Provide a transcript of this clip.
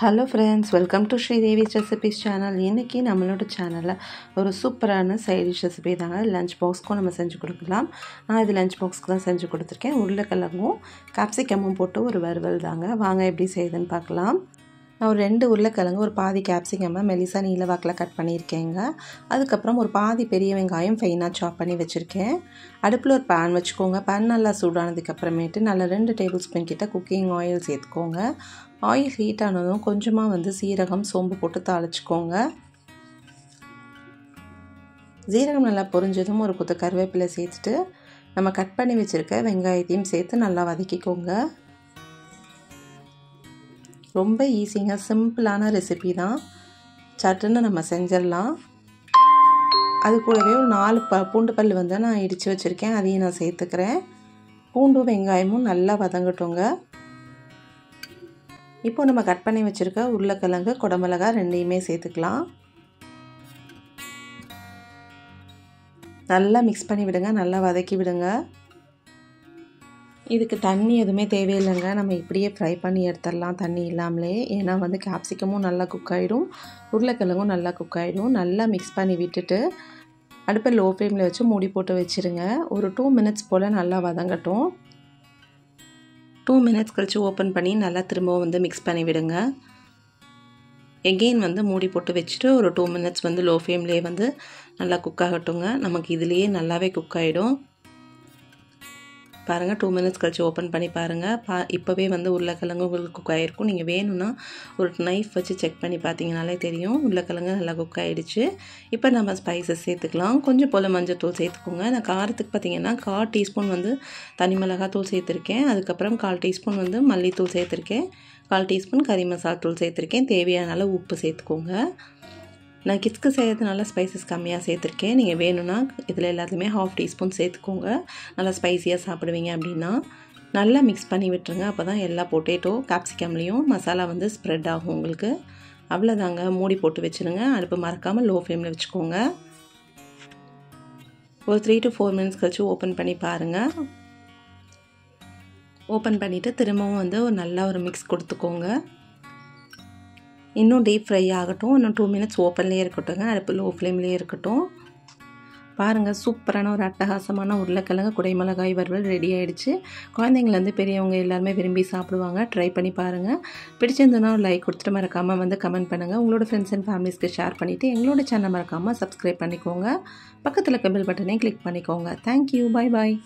Hello friends, welcome to Sridevi recipes channel. இன்றைக்கி நம்மளோட சேனலில் ஒரு சூப்பரான சைட் டிஷ் ரெசிபி தாங்க. லஞ்ச் பாக்ஸ்க்கும் நம்ம செஞ்சு கொடுக்கலாம். நான் இது லஞ்ச் பாக்ஸ்க்கு தான் செஞ்சு கொடுத்துருக்கேன். உருளைக்கிழங்கும் கேப்சிகமும் போட்டு ஒரு வறுவல் தாங்க. வாங்க எப்படி செய்யுதுன்னு பார்க்கலாம். நான் ஒரு 2 உருளைக்கிழங்கு ஒரு பாதி கேப்சிகம்மை மெலிசா நீளவாக்கில் கட் பண்ணியிருக்கேங்க. அதுக்கப்புறம் ஒரு பாதி பெரிய வெங்காயம் ஃபைனாக சாப் பண்ணி வச்சுருக்கேன். அடுப்பில் ஒரு பேன் வச்சுக்கோங்க. பேன் நல்லா சூடானதுக்கப்புறமேட்டு நல்லா 2 டேபிள்ஸ்பூன் கிட்ட குக்கிங் ஆயில் சேர்த்துக்கோங்க. ஆயில் ஹீட் ஆனதும் கொஞ்சமாக சீரகம் சோம்பு போட்டு தாளிச்சுக்கோங்க. சீரகம் நல்லா பொரிஞ்சதும் ஒரு கொத்து கருவேப்பிலை சேர்த்துட்டு நம்ம கட் பண்ணி வச்சுருக்க வெங்காயத்தையும் சேர்த்து நல்லா வதக்கிக்கோங்க. ரொம்ப ஈஸிங்க, சிம்பிளான ரெசிபி தான். சட்டுன்னு நம்ம செஞ்சிடலாம். அது கூடவே ஒரு 4 பூண்டு பல் நான் இடித்து வச்சுருக்கேன், அதையும் நான் சேர்த்துக்கிறேன். பூண்டும் வெங்காயமும் நல்லா வதங்கட்டுங்க. இப்போ நம்ம கட் பண்ணி வச்சுருக்க உருளைக்கிழங்கு குடமிளகா ரெண்டையுமே சேர்த்துக்கலாம். நல்லா மிக்ஸ் பண்ணி விடுங்க, நல்லா வதக்கி விடுங்க. இதுக்கு தண்ணி எதுவுமே தேவையில்லைங்க. நம்ம இப்படியே ஃப்ரை பண்ணி எடுத்துடலாம் தண்ணி இல்லாமலே. ஏன்னா கேப்சிகமும் நல்லா குக் ஆகிடும், உருளைக்கிழங்கும் நல்லா குக் ஆகிடும். நல்லா மிக்ஸ் பண்ணி விட்டுட்டு அடுப்பை லோ ஃப்ளேமில் வச்சு மூடி போட்டு வச்சுருங்க. ஒரு 2 மினிட்ஸ் போல் நல்லா வதங்கட்டும். 2 மினிட்ஸ் கழித்து ஓப்பன் பண்ணி நல்லா திரும்பவும் மிக்ஸ் பண்ணி விடுங்க. எகெயின் மூடி போட்டு வச்சுட்டு ஒரு 2 மினிட்ஸ் லோ ஃப்ளேம்லேயே நல்லா குக் ஆகட்டுங்க. நமக்கு இதுலேயே நல்லாவே குக் ஆகிடும் பாருங்கள். 2 மினிட்ஸ் கழிச்சு ஓப்பன் பண்ணி பாருங்கள். இப்போவே உருளைக்கிழங்கு உங்களுக்கு குக் ஆகிருக்கும். நீங்கள் வேணும்னா ஒரு நைஃப் வச்சு செக் பண்ணி பார்த்தீங்கனாலே தெரியும் உருளைக்கிழங்கு நல்லா குக் ஆகிடுச்சு. இப்போ நம்ம ஸ்பைசஸ் சேர்த்துக்கலாம். கொஞ்சம் போல் மஞ்சத்தூள் சேர்த்துக்கோங்க. நான் காரத்துக்கு பார்த்தீங்கன்னா 1/4 டீஸ்பூன் தனி மிளகாத்தூள் சேர்த்துருக்கேன். அதுக்கப்புறம் 1/4 டீஸ்பூன் மல்லித்தூள் சேர்த்துருக்கேன். 1/4 டீஸ்பூன் கறி மசாலா தூள் சேர்த்துருக்கேன். தேவையான அளவு உப்பு சேர்த்துக்கோங்க. நான் கிஸ்க்கு செய்கிறதுனால ஸ்பைசஸ் கம்மியாக சேர்த்துருக்கேன். நீங்கள் வேணும்னா இதில் எல்லாத்துலேயுமே 1/2 டீஸ்பூன் சேர்த்துக்கோங்க. நல்லா ஸ்பைஸியாக சாப்பிடுவீங்க அப்படின்னா நல்லா மிக்ஸ் பண்ணி விட்டுருங்க. அப்போ தான் எல்லா பொட்டேட்டோ கேப்சிகம்லேயும் மசாலா ஸ்ப்ரெட் ஆகும் உங்களுக்கு. அவ்வளோதாங்க. மூடி போட்டு வச்சுருங்க. அடுப்பு மறக்காமல் லோ ஃப்ளேமில் வச்சுக்கோங்க. ஒரு 3 to 4 மினிட்ஸ் கழிச்சு ஓப்பன் பண்ணி பாருங்கள். ஓப்பன் பண்ணிவிட்டு திரும்பவும் ஒரு நல்லா மிக்ஸ் கொடுத்துக்கோங்க. இன்னும் டீப் ஃப்ரை ஆகட்டும். இன்னும் 2 மினிட்ஸ் ஓப்பன்லேயே இருக்கட்டும்ங்க. அடுப்பு லோ ஃப்ளேம்லேயே இருக்கட்டும். பாருங்கள், சூப்பரான ஒரு அட்டகாசமான உருளைக்கிழங்கு குடைமிளகாய் வறுவல் ரெடி ஆகிடுச்சு. குழந்தைங்கள்லேருந்து பெரியவங்க எல்லாருமே விரும்பி சாப்பிடுவாங்க. ட்ரை பண்ணி பாருங்கள். பிடிச்சிருந்ததுன்னா ஒரு லைக் கொடுத்துட்டு மறக்காமல் கமெண்ட் பண்ணுங்கள். உங்களோட ஃப்ரெண்ட்ஸ் அண்ட் ஃபேமிலிஸ்க்கு ஷேர் பண்ணிவிட்டு எங்களோட சேனல் மறக்காமல் சப்ஸ்கிரைப் பண்ணிக்கோங்க. பக்கத்தில் இருக்க பெல் பட்டனையும் கிளிக் பண்ணிக்கோங்க. தேங்க்யூ, பாய் பாய்.